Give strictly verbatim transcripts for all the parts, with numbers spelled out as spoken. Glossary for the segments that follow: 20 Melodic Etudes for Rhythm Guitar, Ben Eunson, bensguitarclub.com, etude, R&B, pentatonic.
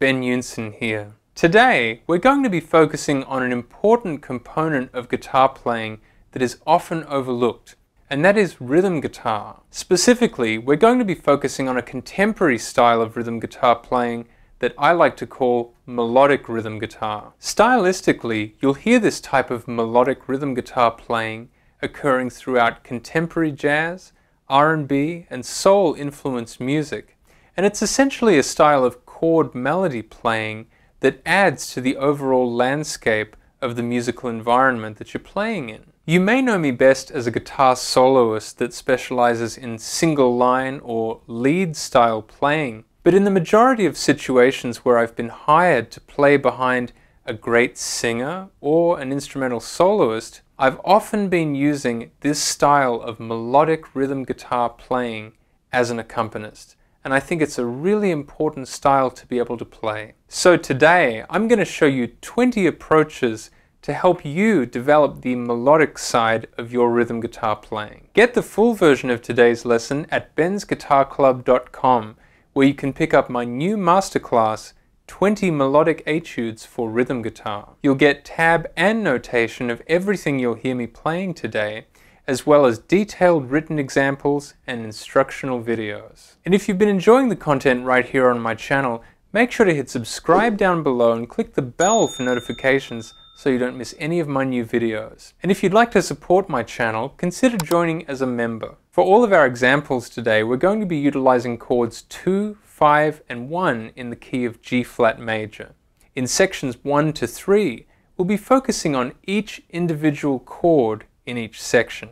Ben Eunson here. Today we're going to be focusing on an important component of guitar playing that is often overlooked, and that is rhythm guitar. Specifically, we're going to be focusing on a contemporary style of rhythm guitar playing that I like to call melodic rhythm guitar. Stylistically, you'll hear this type of melodic rhythm guitar playing occurring throughout contemporary jazz, R and B, and soul-influenced music, and it's essentially a style of chord melody playing that adds to the overall landscape of the musical environment that you're playing in. You may know me best as a guitar soloist that specializes in single line or lead style playing, but in the majority of situations where I've been hired to play behind a great singer or an instrumental soloist, I've often been using this style of melodic rhythm guitar playing as an accompanist. And I think it's a really important style to be able to play. So today I'm going to show you twenty approaches to help you develop the melodic side of your rhythm guitar playing. Get the full version of today's lesson at bens guitar club dot com, where you can pick up my new masterclass, twenty Melodic Etudes for Rhythm Guitar. You'll get tab and notation of everything you'll hear me playing today, as well as detailed written examples and instructional videos. And if you've been enjoying the content right here on my channel, make sure to hit subscribe down below and click the bell for notifications so you don't miss any of my new videos. And if you'd like to support my channel, consider joining as a member. For all of our examples today, we're going to be utilizing chords two, five, and one in the key of G flat major. In sections one to three, we'll be focusing on each individual chord in each section.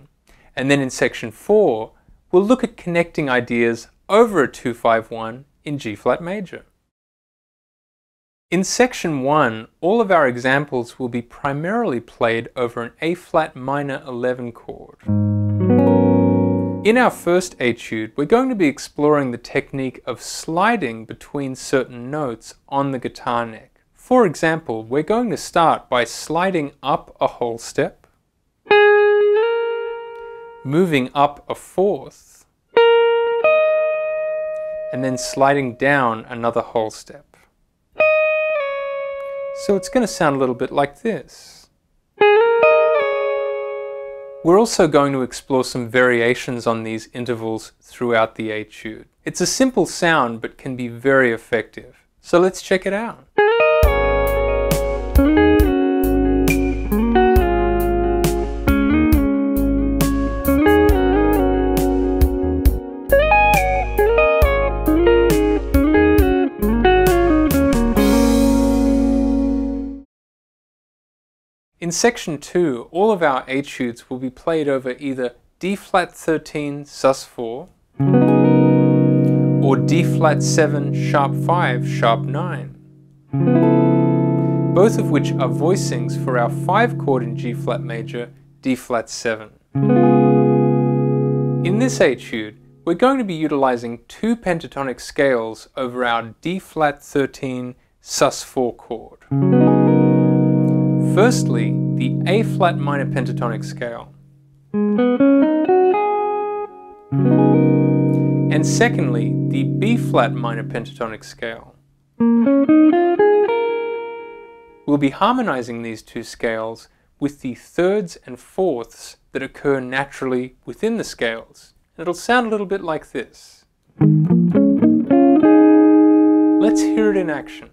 And then in section four, we'll look at connecting ideas over a two five one in G flat major. In section one, all of our examples will be primarily played over an A flat minor eleven chord. In our first etude, we're going to be exploring the technique of sliding between certain notes on the guitar neck. For example, we're going to start by sliding up a whole step, moving up a fourth, and then sliding down another whole step. So it's going to sound a little bit like this. We're also going to explore some variations on these intervals throughout the etude. It's a simple sound but can be very effective. So let's check it out. In section two, all of our etudes will be played over either D flat thirteen sus four or D flat seven sharp five sharp nine, both of which are voicings for our five chord in G flat major, D flat seven. In this etude, we're going to be utilizing two pentatonic scales over our D flat thirteen sus four chord. Firstly, the A flat minor pentatonic scale, and secondly, the B flat minor pentatonic scale. We'll be harmonizing these two scales with the thirds and fourths that occur naturally within the scales. It'll sound a little bit like this. Let's hear it in action.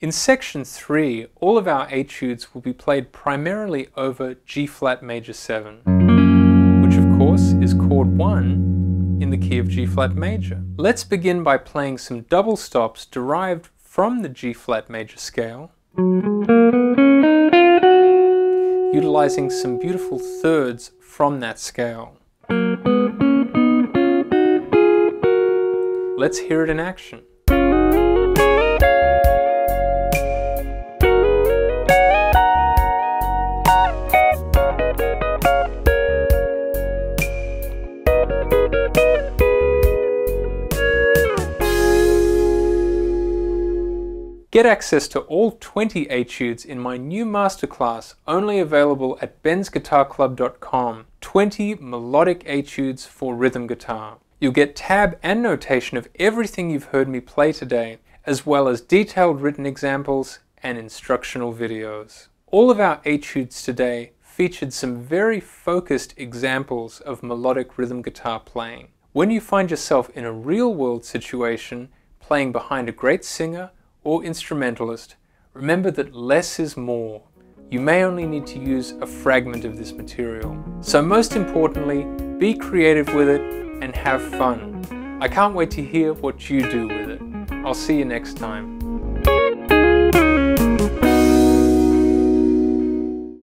In section three, all of our etudes will be played primarily over G flat major seven, which of course is chord one in the key of G flat major. Let's begin by playing some double stops derived from the G flat major scale, utilizing some beautiful thirds from that scale. Let's hear it in action. Get access to all twenty etudes in my new masterclass, only available at bens guitar club dot com, twenty Melodic Etudes for Rhythm Guitar. You'll get tab and notation of everything you've heard me play today, as well as detailed written examples and instructional videos. All of our etudes today featured some very focused examples of melodic rhythm guitar playing. When you find yourself in a real-world situation, playing behind a great singer or instrumentalist, remember that less is more. You may only need to use a fragment of this material. So most importantly, be creative with it and have fun. I can't wait to hear what you do with it. I'll see you next time.